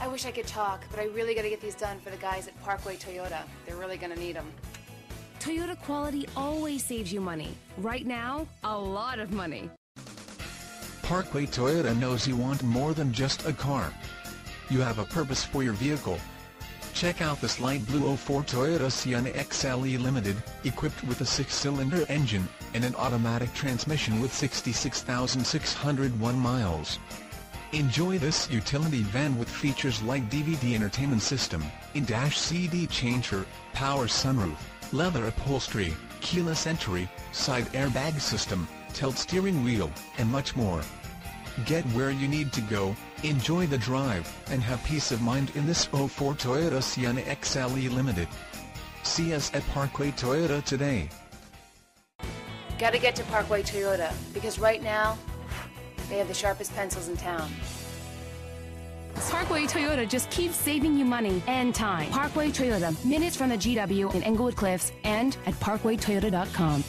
I wish I could talk, but I really gotta get these done for the guys at Parkway Toyota. They're really gonna need them. Toyota quality always saves you money. Right now, a lot of money. Parkway Toyota knows you want more than just a car. You have a purpose for your vehicle. Check out this light blue 04 Toyota Sienna XLE Limited, equipped with a 6-cylinder engine and an automatic transmission with 66,601 miles. Enjoy this utility van with features like DVD entertainment system, in-dash CD changer, power sunroof, leather upholstery, keyless entry, side airbag system, tilt steering wheel, and much more. Get where you need to go, enjoy the drive, and have peace of mind in this 04 Toyota Sienna XLE Limited. See us at Parkway Toyota today. Gotta get to Parkway Toyota, because right now, they have the sharpest pencils in town. Parkway Toyota just keeps saving you money and time. Parkway Toyota, minutes from the GW in Englewood Cliffs and at parkwaytoyota.com.